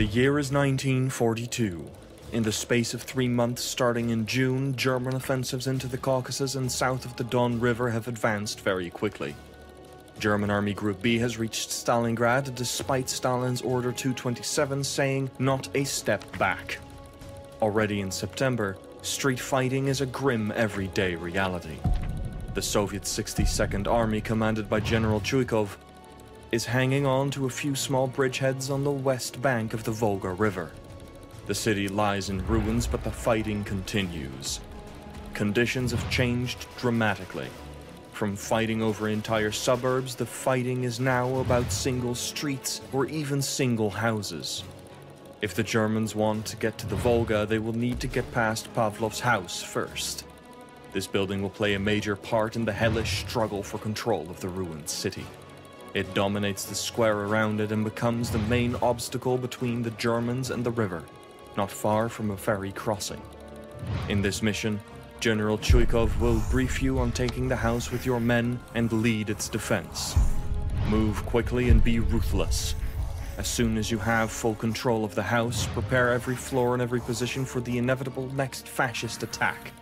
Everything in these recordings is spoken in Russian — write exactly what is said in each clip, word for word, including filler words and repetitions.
The year is nineteen forty-two. In the space of three months, starting in June, German offensives into the Caucasus and south of the Don River have advanced very quickly. German Army Group B has reached Stalingrad, despite Stalin's Order two twenty-seven saying, "Not a step back." Already in September, street fighting is a grim everyday reality. The Soviet sixty-second Army, commanded by General Chuikov, is hanging on to a few small bridgeheads on the west bank of the Volga River. The city lies in ruins, but the fighting continues. Conditions have changed dramatically. From fighting over entire suburbs, the fighting is now about single streets or even single houses. If the Germans want to get to the Volga, they will need to get past Pavlov's house first. This building will play a major part in the hellish struggle for control of the ruined city. It dominates the square around it and becomes the main obstacle between the Germans and the river, not far from a ferry crossing. In this mission, General Chuikov will brief you on taking the house with your men and lead its defense. Move quickly and be ruthless. As soon as you have full control of the house, prepare every floor and every position for the inevitable next fascist attack.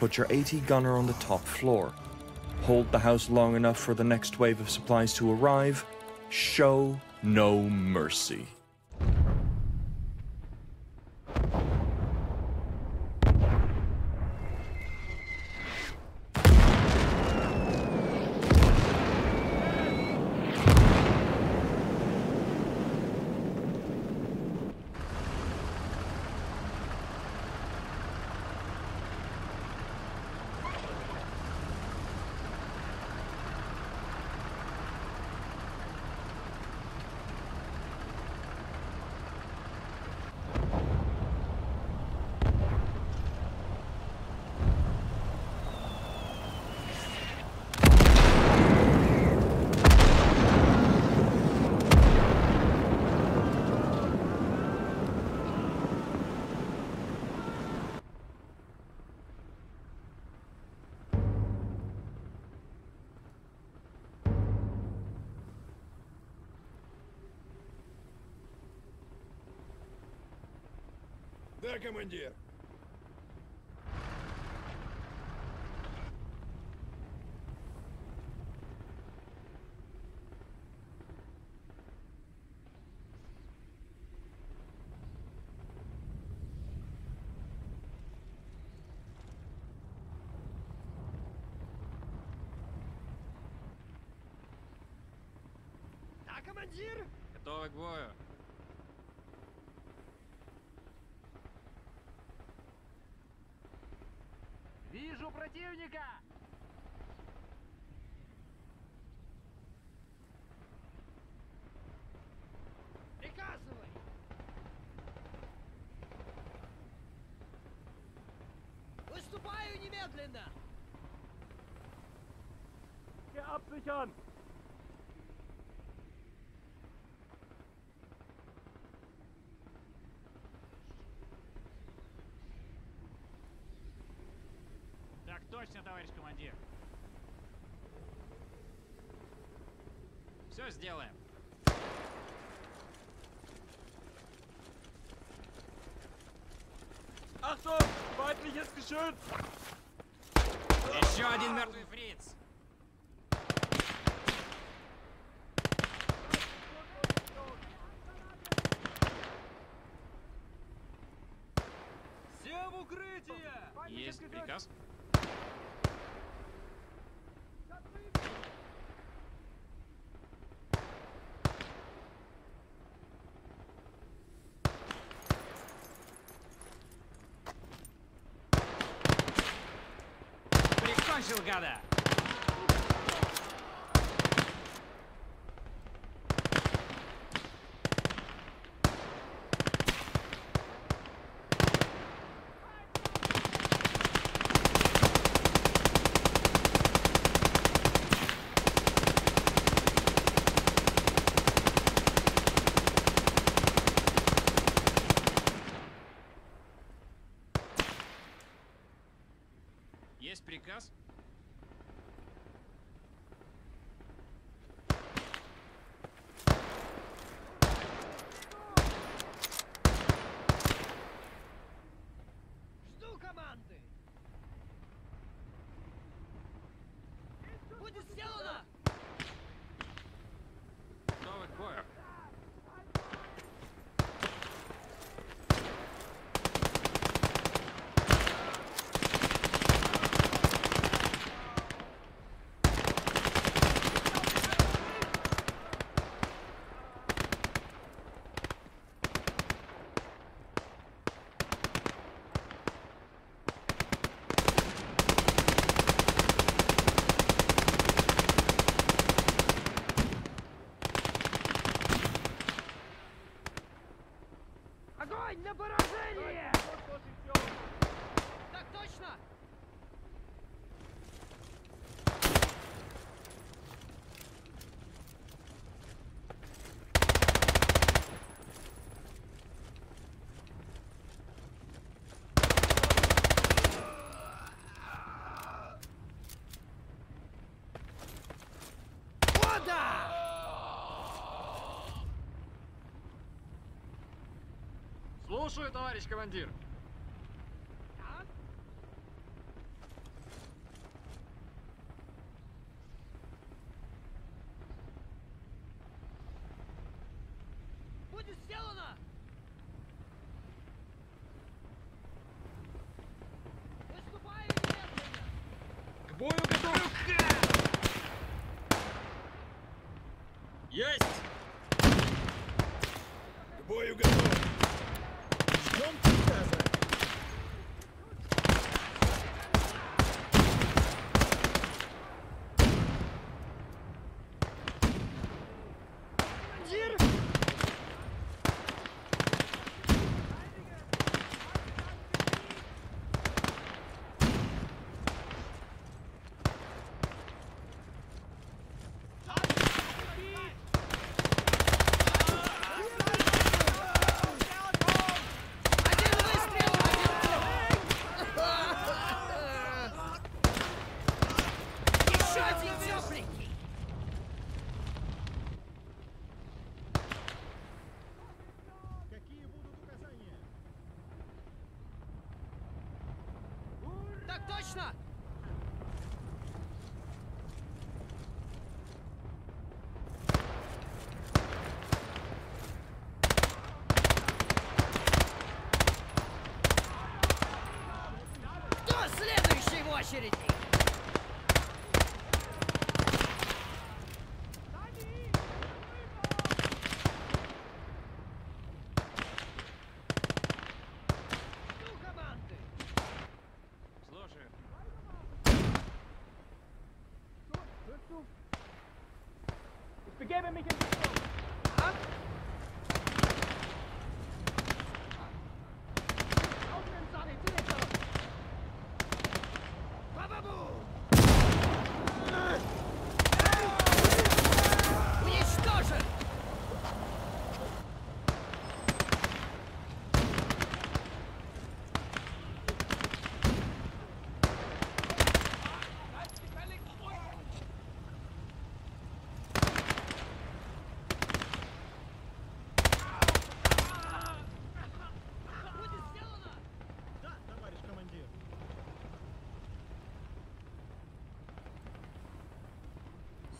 Put your A T gunner on the top floor. Hold the house long enough for the next wave of supplies to arrive. Show no mercy. Да, командир. Да, командир. Готовы к бою. Вижу противника! Приказывай! Выступаю немедленно! Absichern! Точно, товарищ командир. Все сделаем. Achtung! Feindliches Geschütz! Еще один мертвый фриц! Все в укрытие! Есть приказ? Прикончил, гада! Есть приказ? Огонь на поражение! Так точно! Слушаю, товарищ командир. Будет сделано! Выступаем медленно! К бою готов! Есть! К бою готов! Точно! Кто следующий в очереди?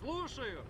Слушаю!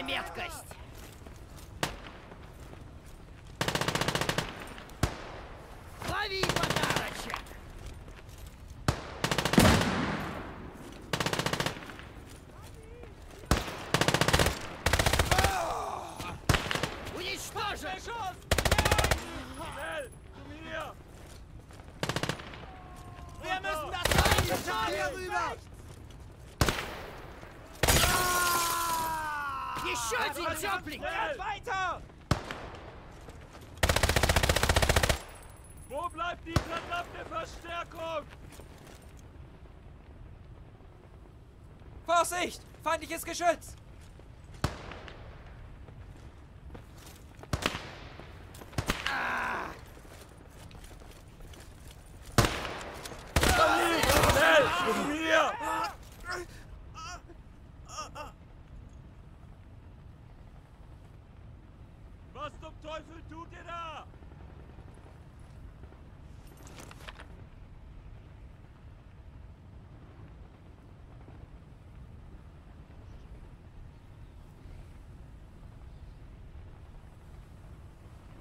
на меткость! Лови подарочек! Уничтожен! Wir müssen das Teil hier rüber! Еще один тёпленький! Weiter! Wo bleibt die verdammte Verstärkung? Vorsicht! Feindliches Geschütz!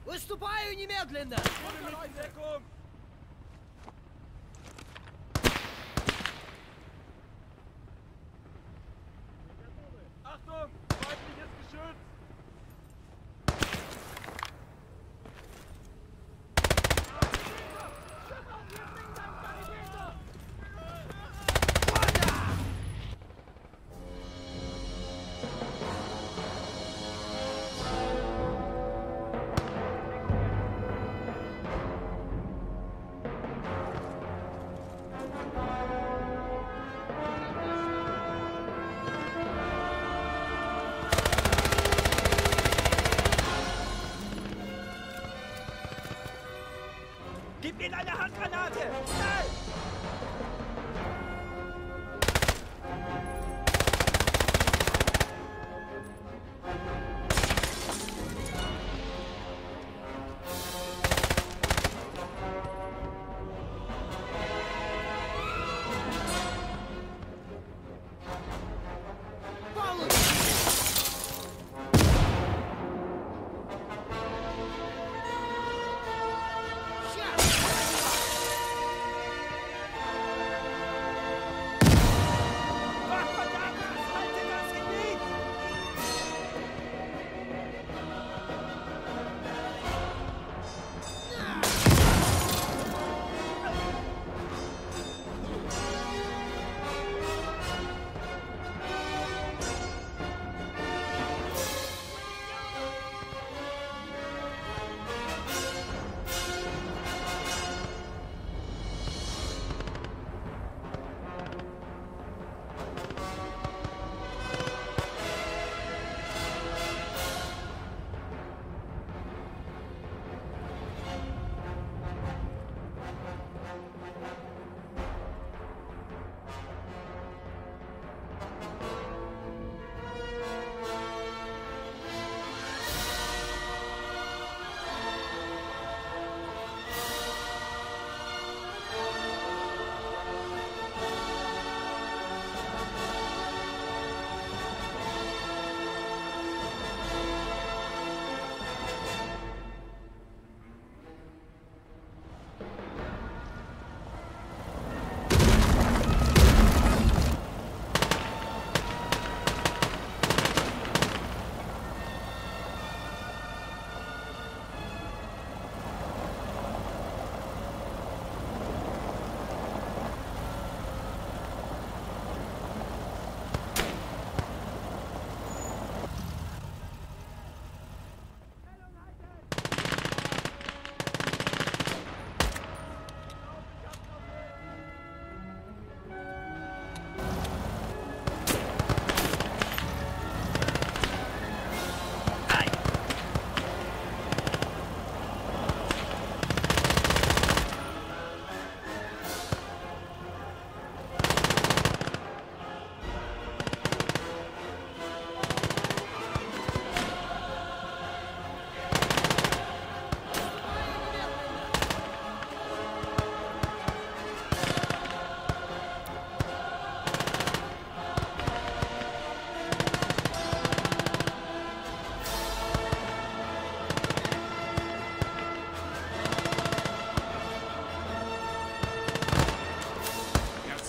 Выступаю немедленно! Achtung! Feindliches Geschütz!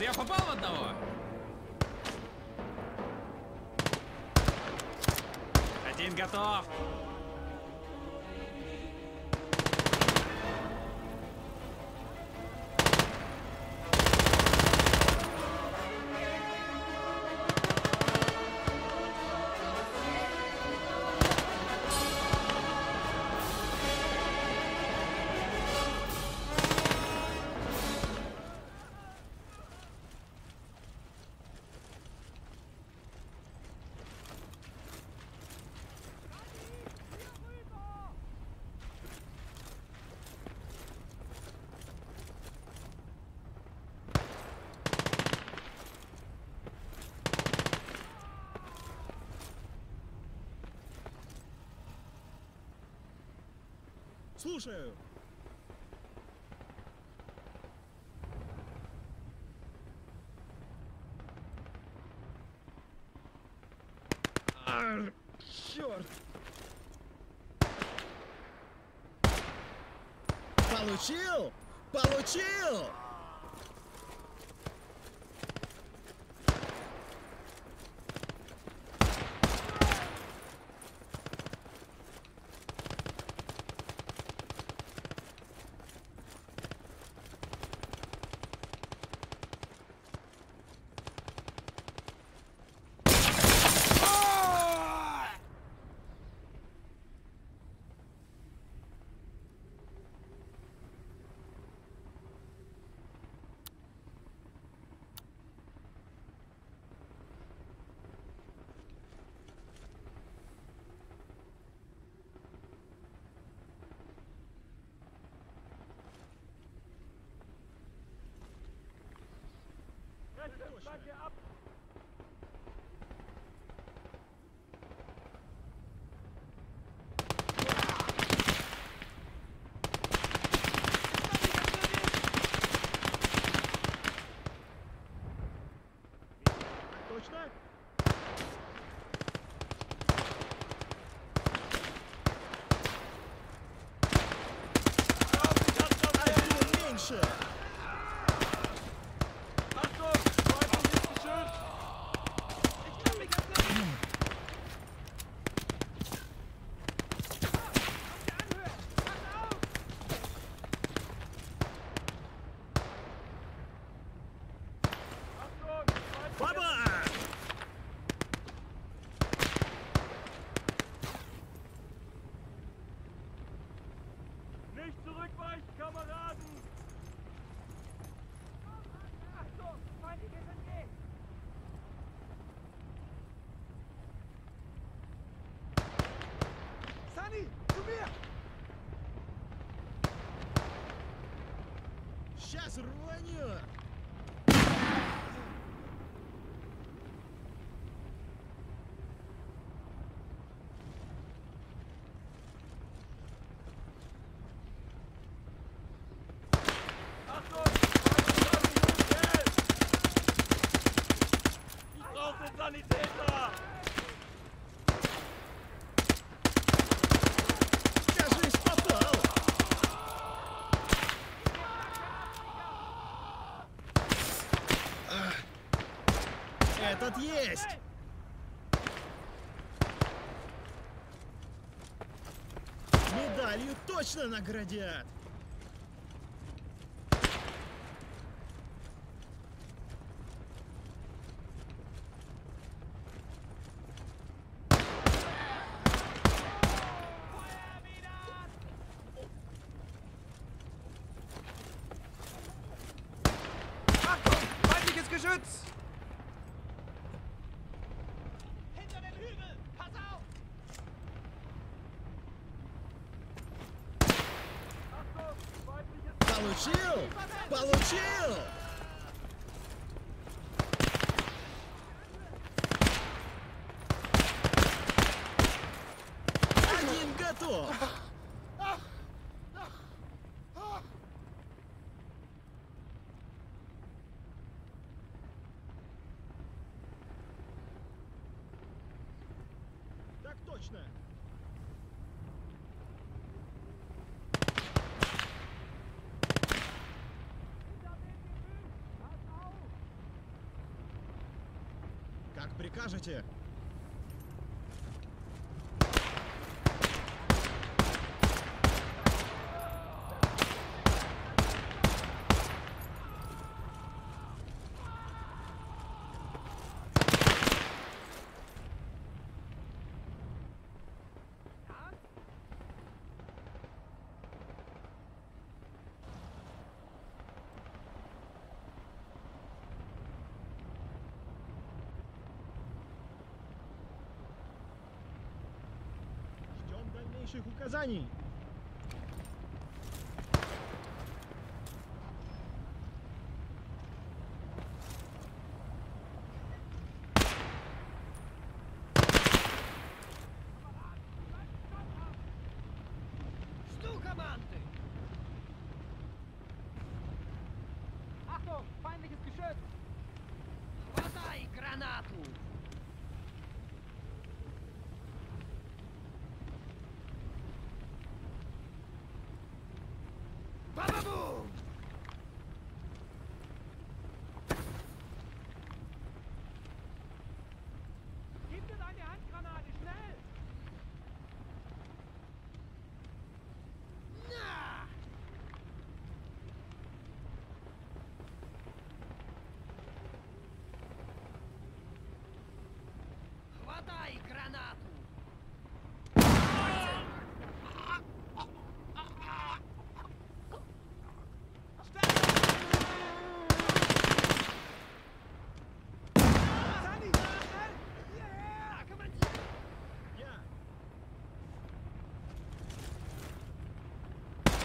Кажется, я попал в одного. Один готов. Слушаю. Ар, черт. Получил? Получил! Точно? Меньше. Сейчас рванет! Этот есть! Медалью точно наградят! Получил! Получил! Один готов! Так точно! Как прикажете. Указаний. Жду команды. Ахтунг, память спешит. Хватай гранату.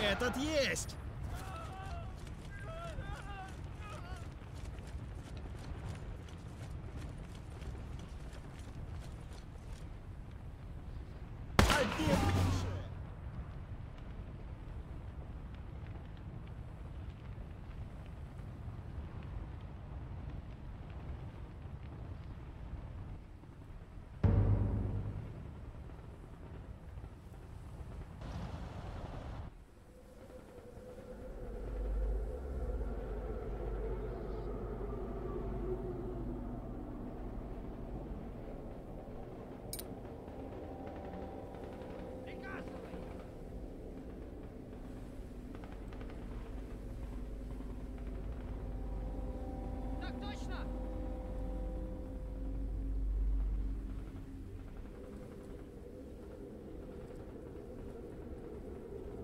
Этот есть!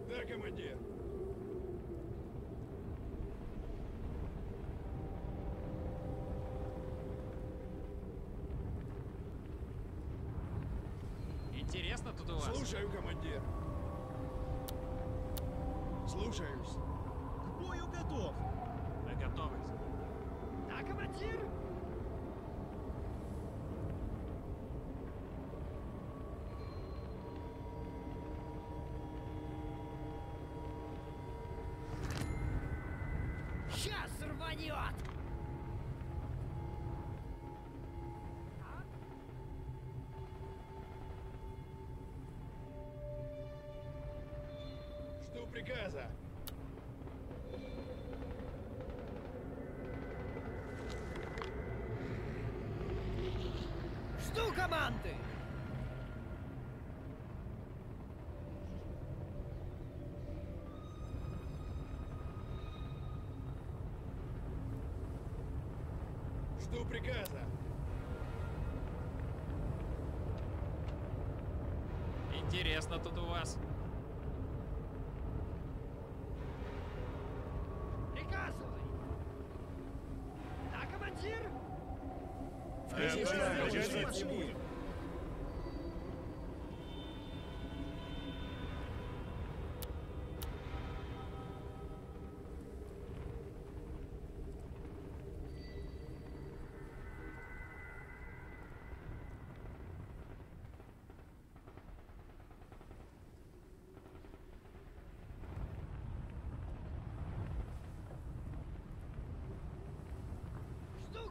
Да, командир. Интересно тут у вас. Слушаю, командир. Слушаюсь. К бою готов. Мы готовы. Да, командир. Жду приказа. Жду команды. Жду приказа. Интересно тут у вас. Приказывай. Да, командир? Включи.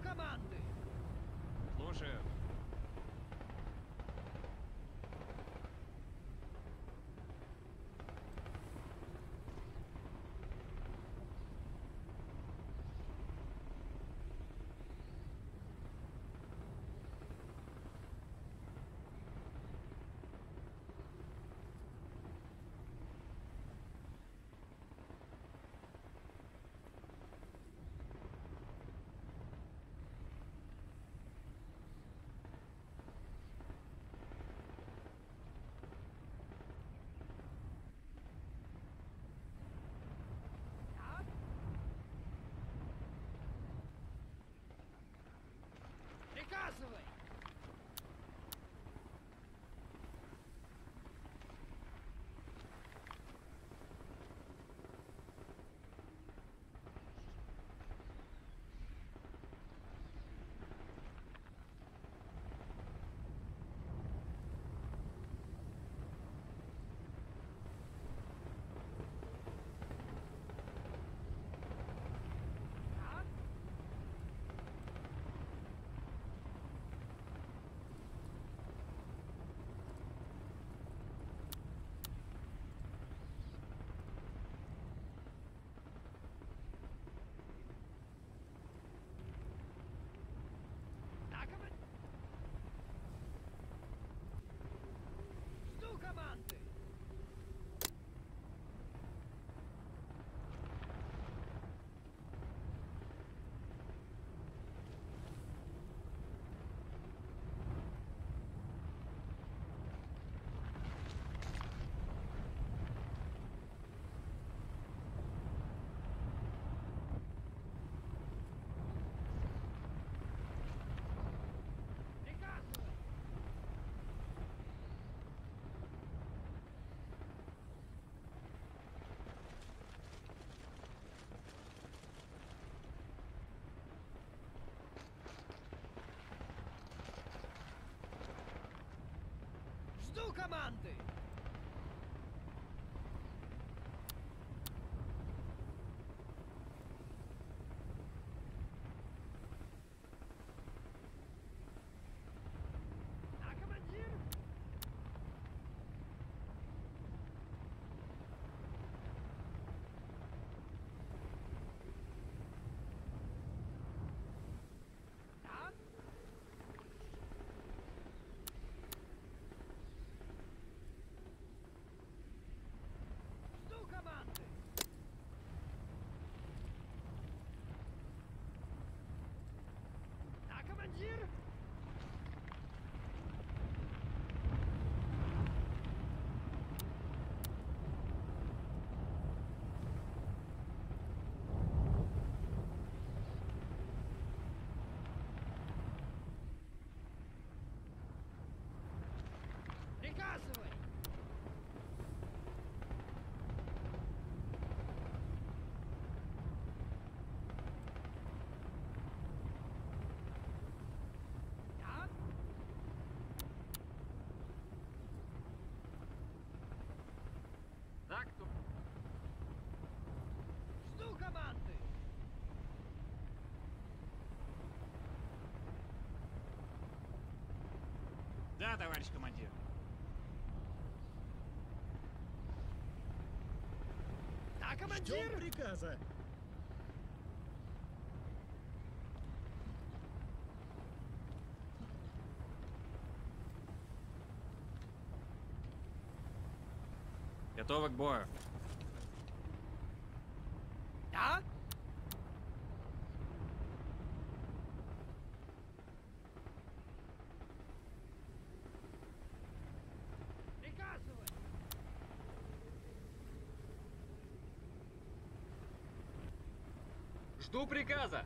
Команды. Слушаю. do komandy! Приказывай! Да, товарищ командир. Да, командир! Ждем приказа. Готовы к бою. Да? Жду приказа!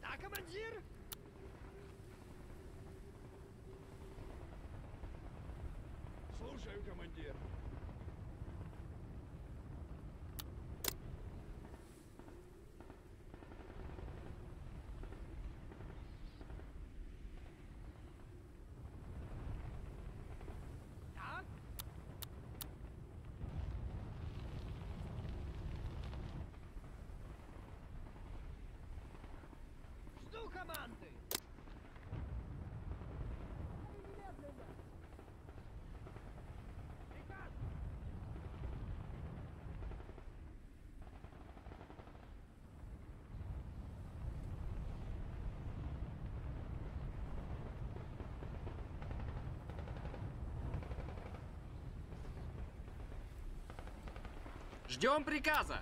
Да, командир! Слушаю, командир! Команды! Приказ! Ждем приказа!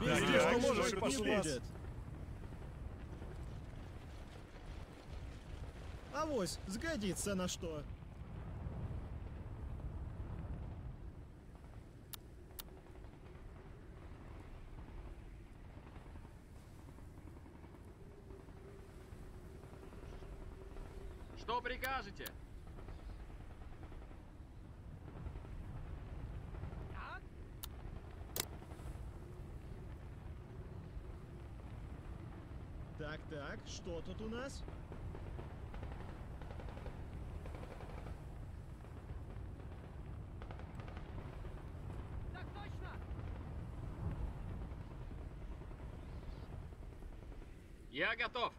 Везде, что можешь, пошли вас. Авось, сгодится на что. Что прикажете? Так, так, что тут у нас? Так точно! Я готов!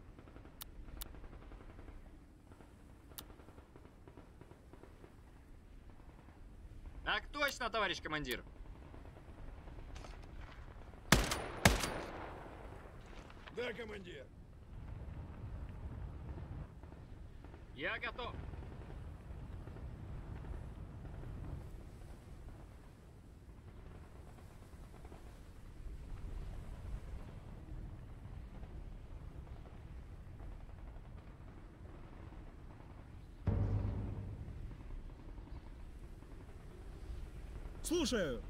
Так точно, товарищ командир! Да, командир. Я готов. Слушаю.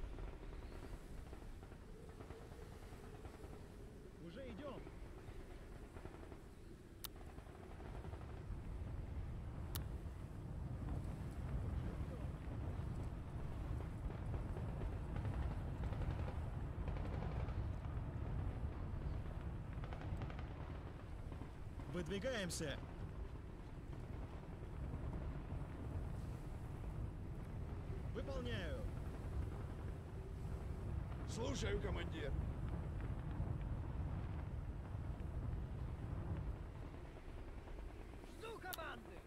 Уже идем. Выдвигаемся. Выполняю. Слушаю, командир. Жду команды.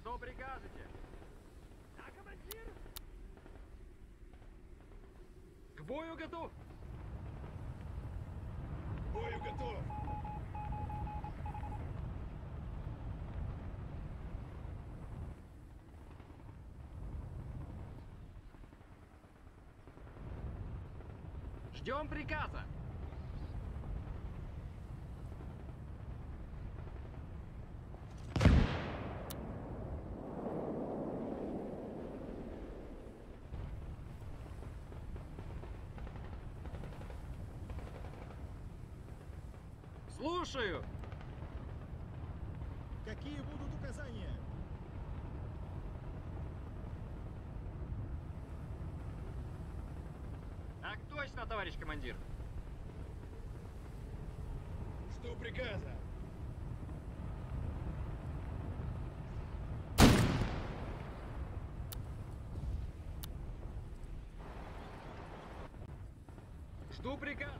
Что прикажете? Да, командир. К бою готов. К бою готов. Ждем приказа. Слушаю. Какие будут указания? Так точно, товарищ командир. Жду приказа. Жду приказа.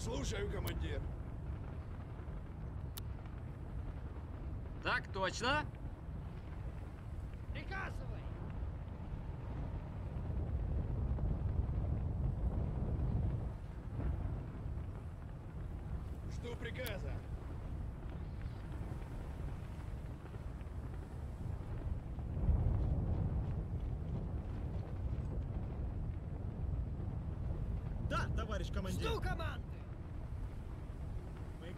Слушаю, командир. Так точно. Приказывай. Жду приказа. Да, товарищ командир. Жду команду.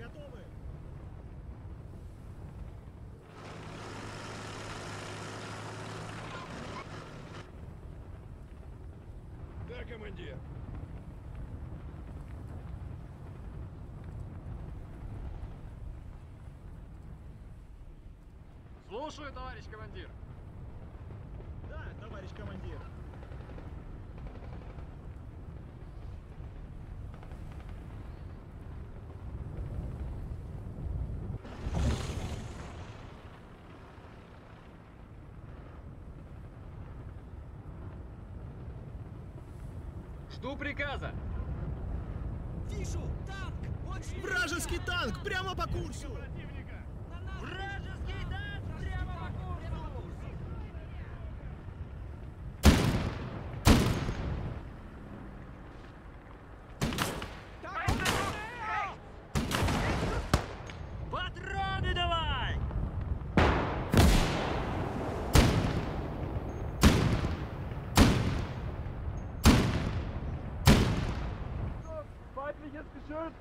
Готовы? Да, командир. Слушаю, товарищ командир. Да, товарищ командир. Жду приказа. Вижу танк. Очень вражеский вижу. Танк прямо по курсу. Вражеский танк прямо по курсу. Патроны давай. Sure.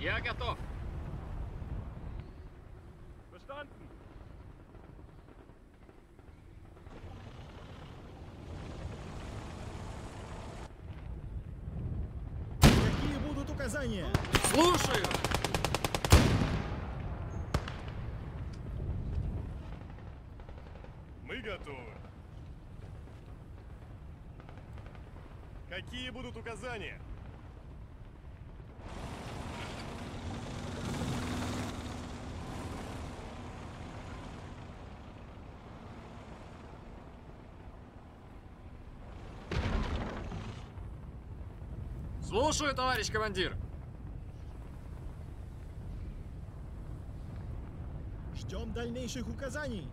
Я готов. Verstanden. Какие будут указания? Слушаю. Мы готовы. Какие будут указания? Слушаю, товарищ командир. Ждем дальнейших указаний.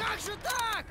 Как же так?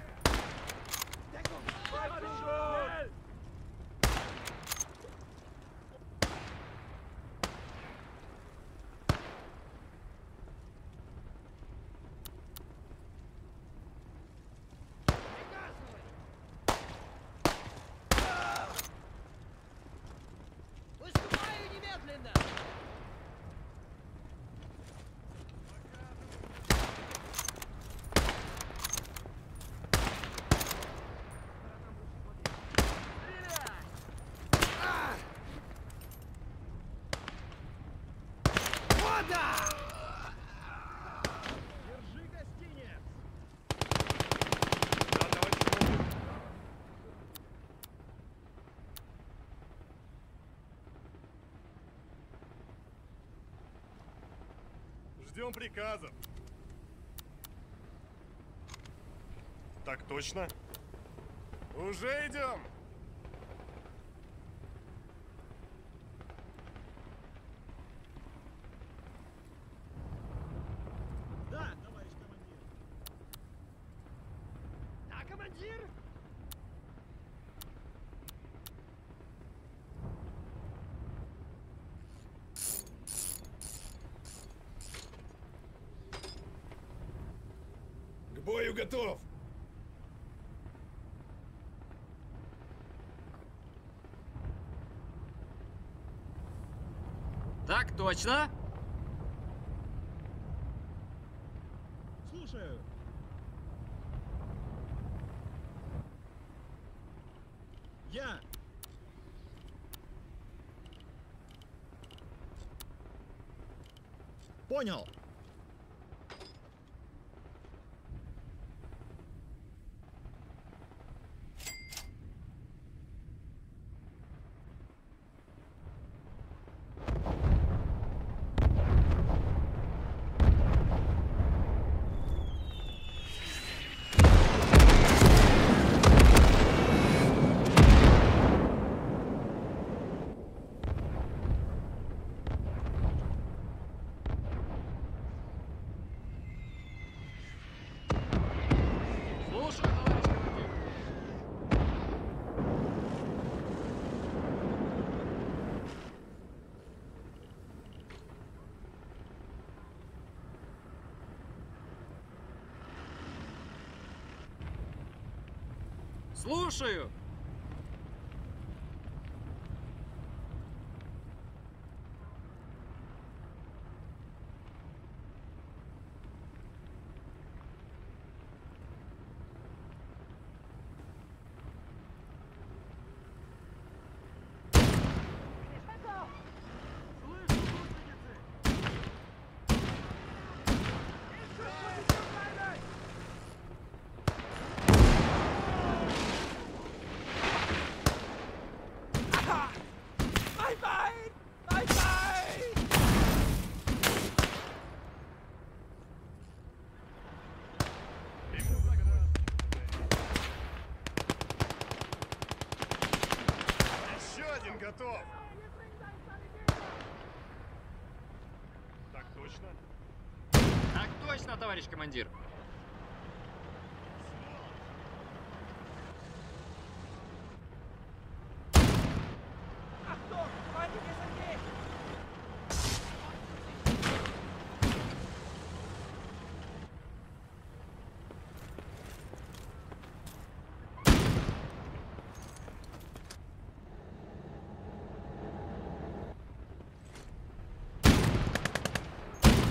Ждем приказов. Так точно. Уже идем. Да, товарищ командир. Да, командир. Бою готов! Так точно! Слушаю! Я! Понял! Слушаю! Готов. Так точно? Так точно, товарищ командир.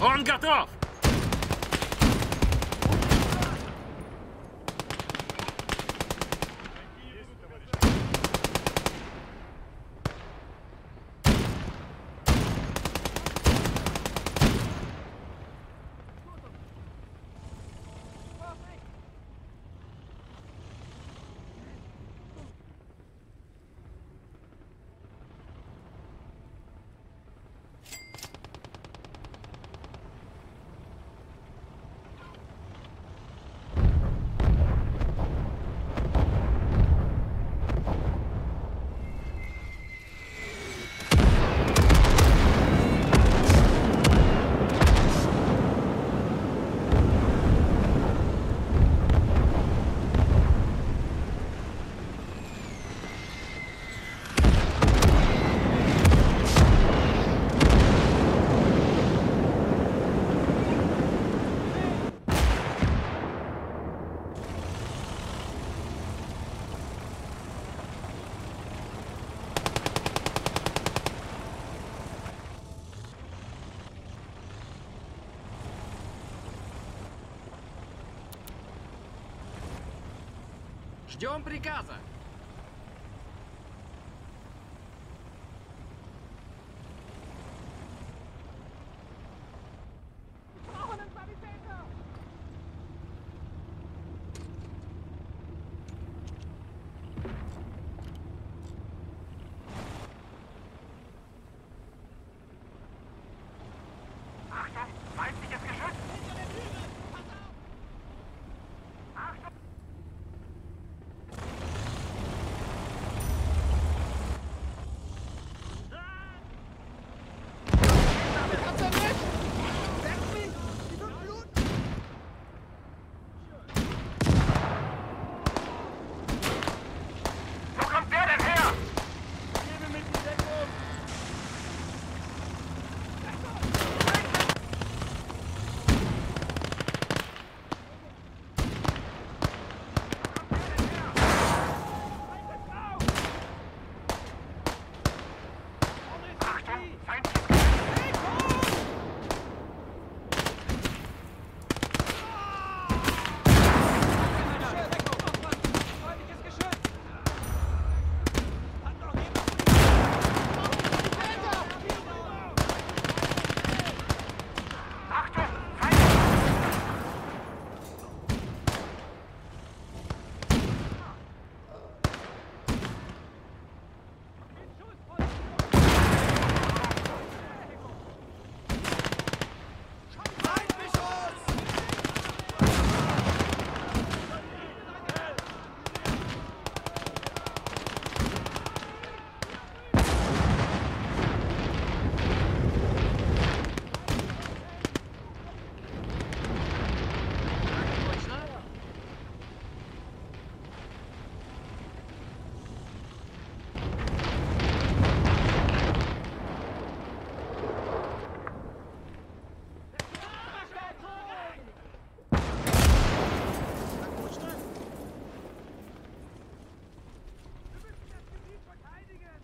Он готов! Ждем приказа.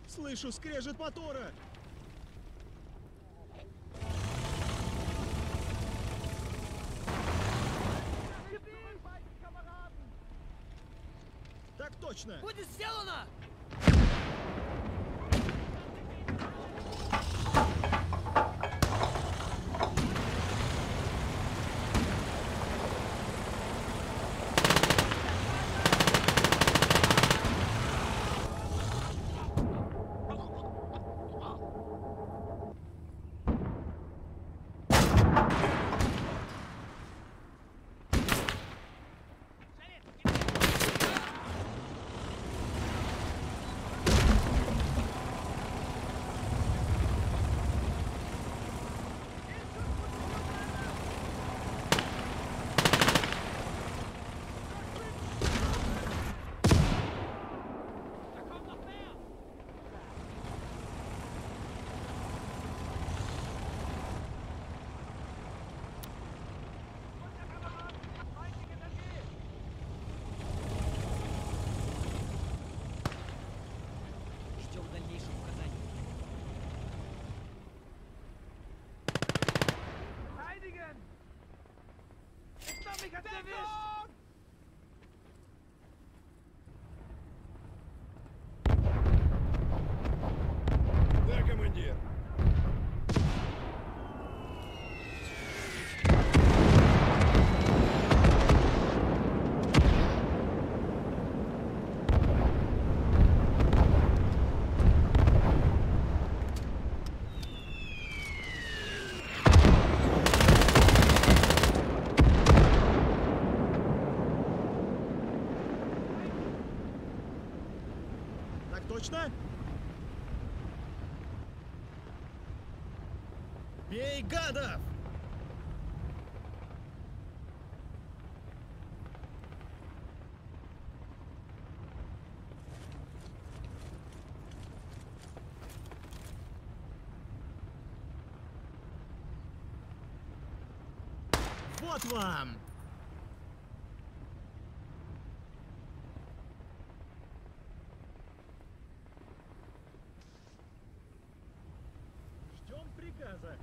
Слышу скрежет мотора! Так точно! Будет сделано! Да, командир. Бей гадов! Вот вам! Приказа.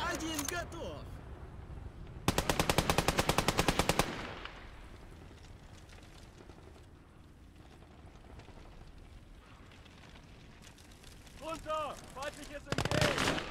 Один готов. Runter! Feindliches Entgehen!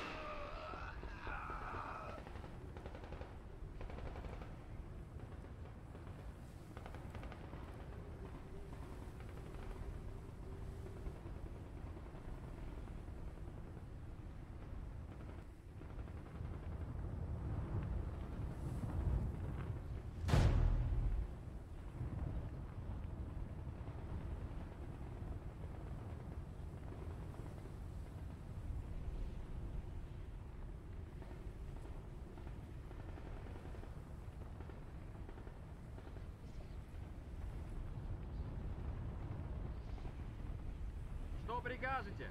Что прикажете?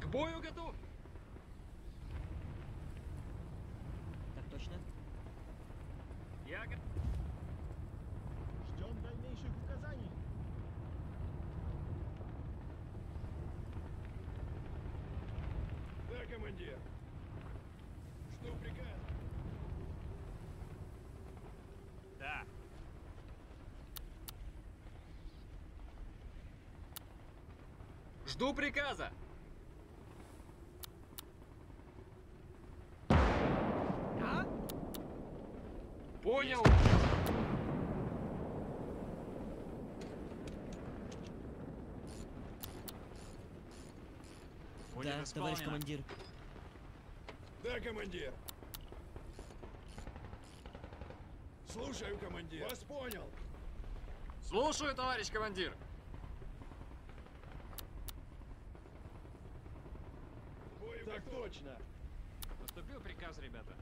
К бою готов! Так точно? Я готов. Ждем дальнейших указаний. Да, командир. Что приказ? Да. Жду приказа. Понял. Да, товарищ командир. Да, командир. Слушаю, командир. Вас понял. Слушаю, товарищ командир. Так точно. Поступил приказ, ребята.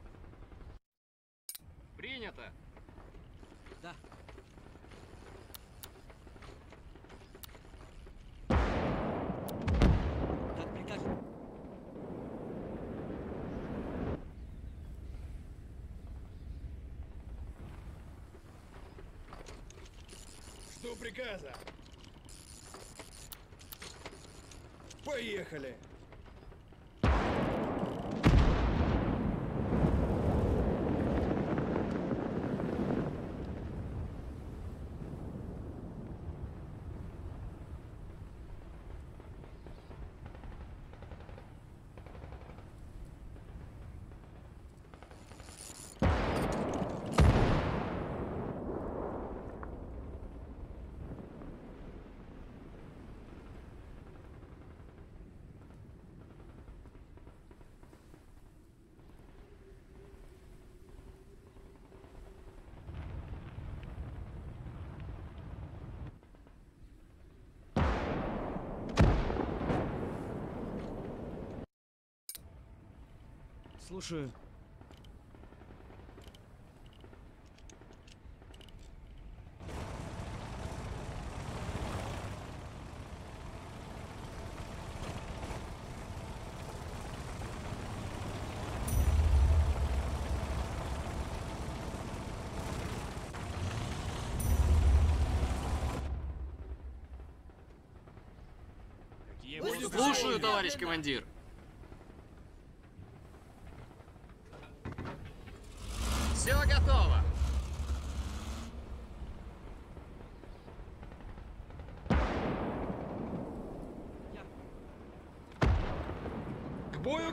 Принято. Да. Как прикажете? Жду приказа. Поехали. Слушаю. Слушаю, товарищ командир. Все готово. К бою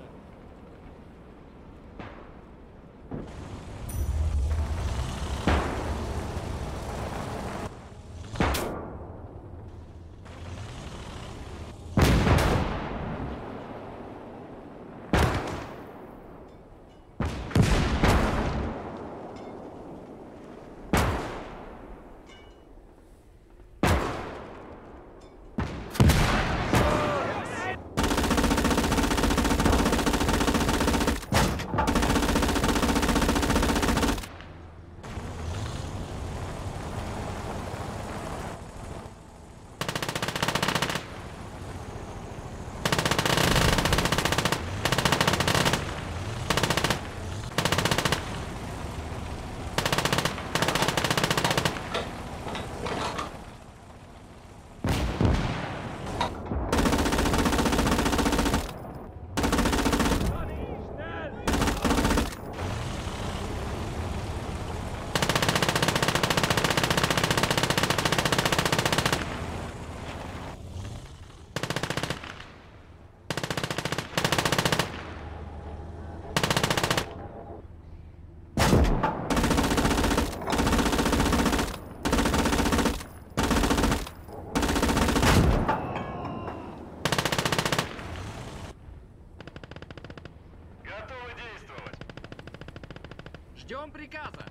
Ждем приказа.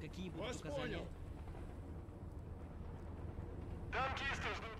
Какие будут вас указания? Понял. Танкисты ждут приказа.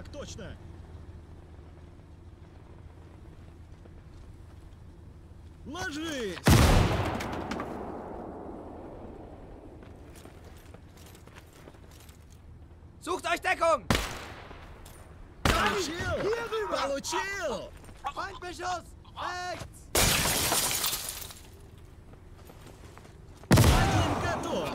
Так точно! Ложись! Sucht euch Deckung! Получил! Получил! Feindbeschuss! Rechts! Один готов!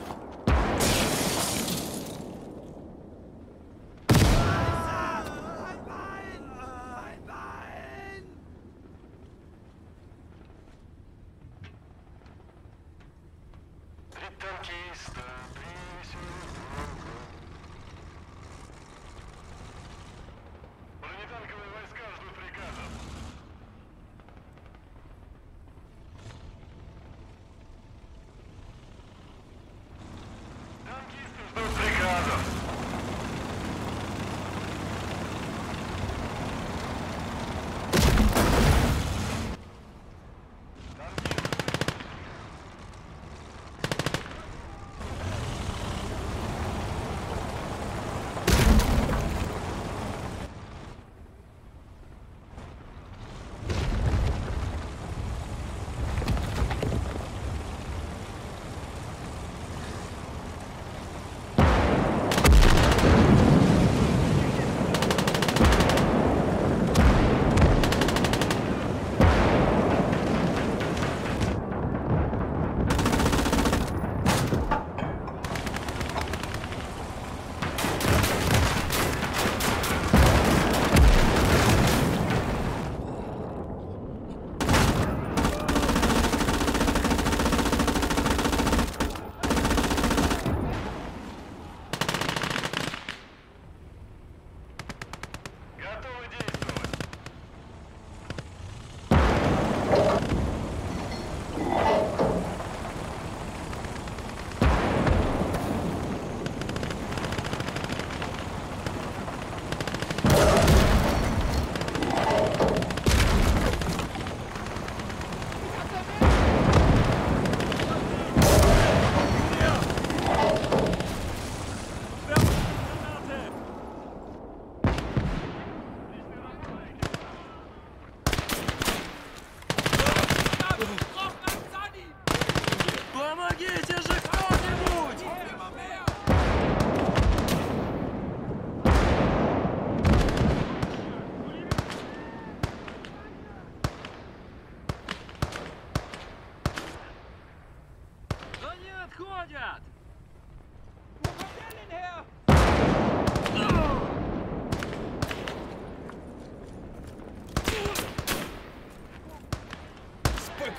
Готовы действовать.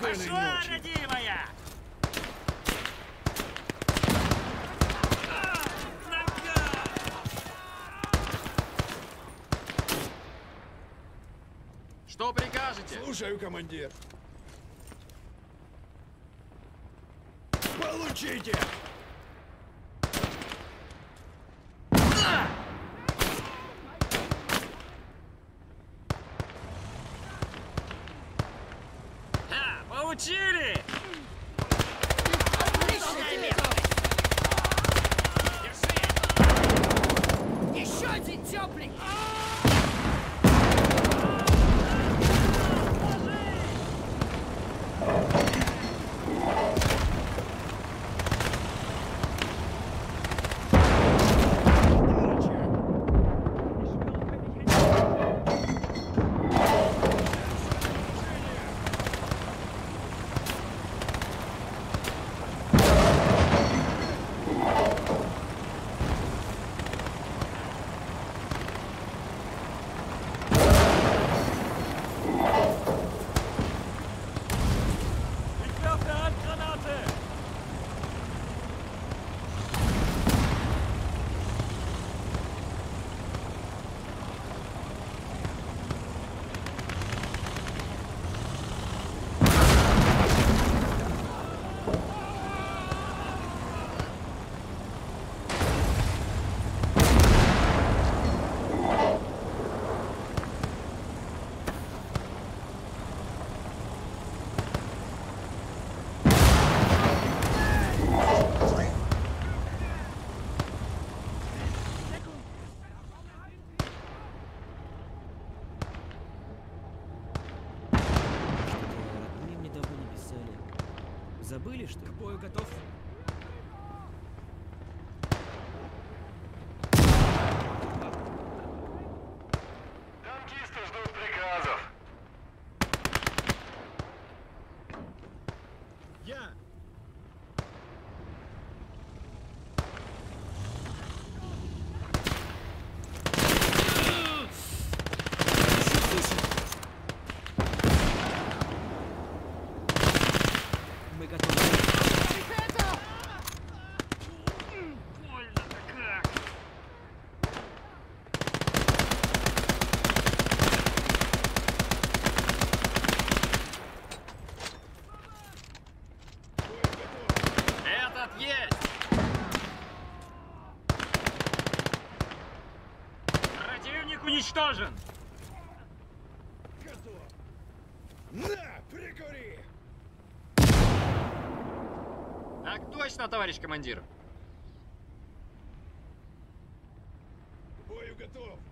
Пошла, родимая! Что прикажете? Слушаю, командир. Получите! Получили! Отличная меткость! Держи! Еще один тепленький! Забыли, что? К бою готов. Танкисты ждут приказов. Я. Уничтожен! Готов! На, прикури! Так точно, товарищ командир! Бою готов!